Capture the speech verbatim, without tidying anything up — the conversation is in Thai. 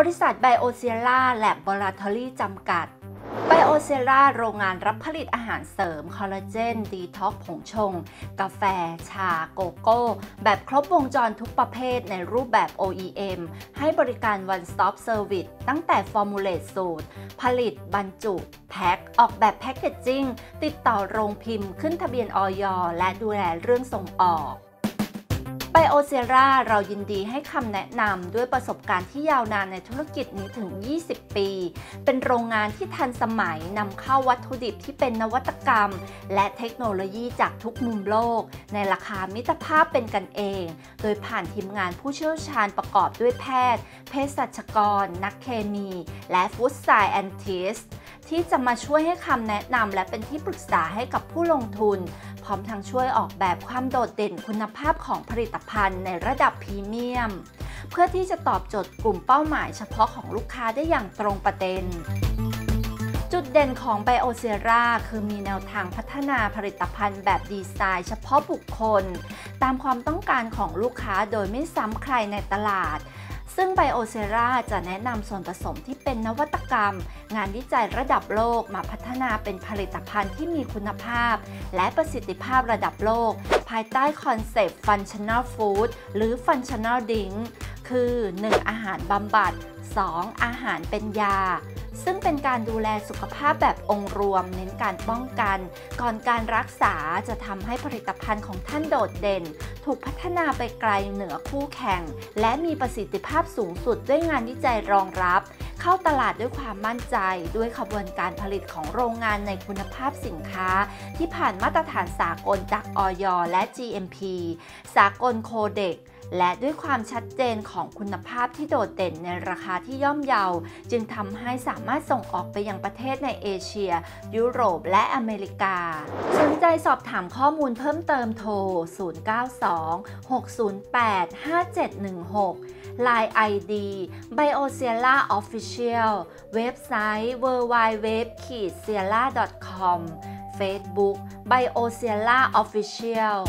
บริษัทไบโอเซียร่าแลบบอราทอรี่จำกัดไบโอเซียร่าโรงงานรับผลิตอาหารเสริมคอลลาเจนดีท็อกผงชงกาแฟชาโกโก้แบบครบวงจรทุกประเภทในรูปแบบ โอ อี เอ็ม ให้บริการ One Stop Service ตั้งแต่ฟอร์มูลเลตสูตรผลิตบรรจุแพ็คออกแบบแพ็คเกจจิ้งติดต่อโรงพิมพ์ขึ้นทะเบียน อย.และดูแลเรื่องส่งออกไบโอเซียร่าเรายินดีให้คำแนะนำด้วยประสบการณ์ที่ยาวนานในธุรกิจนี้ถึงยี่สิบปีเป็นโรงงานที่ทันสมัยนำเข้าวัตถุดิบที่เป็นนวัตกรรมและเทคโนโลยีจากทุกมุมโลกในราคามิตรภาพเป็นกันเองโดยผ่านทีมงานผู้เชี่ยวชาญประกอบด้วยแพทย์เภสัชกรนักเคมีและ Food Scientist ที่จะมาช่วยให้คำแนะนำและเป็นที่ปรึกษาให้กับผู้ลงทุนพร้อมทั้งช่วยออกแบบความโดดเด่นคุณภาพของผลิตภัณฑ์ในระดับพรีเมียมเพื่อที่จะตอบโจทย์กลุ่มเป้าหมายเฉพาะของลูกค้าได้อย่างตรงประเด็นจุดเด่นของไบโอเซียร่าคือมีแนวทางพัฒนาผลิตภัณฑ์แบบดีไซน์เฉพาะบุคคลตามความต้องการของลูกค้าโดยไม่ซ้ำใครในตลาดซึ่งไบโอเซียร่าจะแนะนำส่วนผสมที่เป็นนวัตกรรมงานวิจัยระดับโลกมาพัฒนาเป็นผลิตภัณฑ์ที่มีคุณภาพและประสิทธิภาพระดับโลกภายใต้คอนเซปต์ Functional Food หรือ Functional Drink คือ หนึ่ง อาหารบำบัด สอง อาหารเป็นยาซึ่งเป็นการดูแลสุขภาพแบบองค์รวมเน้นการป้องกันก่อนการรักษาจะทำให้ผลิตภัณฑ์ของท่านโดดเด่นถูกพัฒนาไปไกลเหนือคู่แข่งและมีประสิทธิภาพสูงสุดด้วยงานวิจัยรองรับเข้าตลาดด้วยความมั่นใจด้วยขบวนการผลิตของโรงงานในคุณภาพสินค้าที่ผ่านมาตรฐานสากลจาก อย.และ จี เอ็ม พี สากลโคเด็กและด้วยความชัดเจนของคุณภาพที่โดดเด่นในราคาที่ย่อมเยาจึงทำให้สามารถส่งออกไปยังประเทศในเอเชียยุโรปและอเมริกาสนใจสอบถามข้อมูลเพิ่มเติมโทร ศูนย์ เก้า สอง หก ศูนย์ แปด ห้า เจ็ด หนึ่ง หก ไลน์ ไอ ดี Bioceella Official เว็บไซต์ ดับเบิลยู ดับเบิลยู ดับเบิลยู ดอท ซี ไอ เอ ซี ไอ เอ เอ ลลา ดอท คอม Facebook Bioceella Official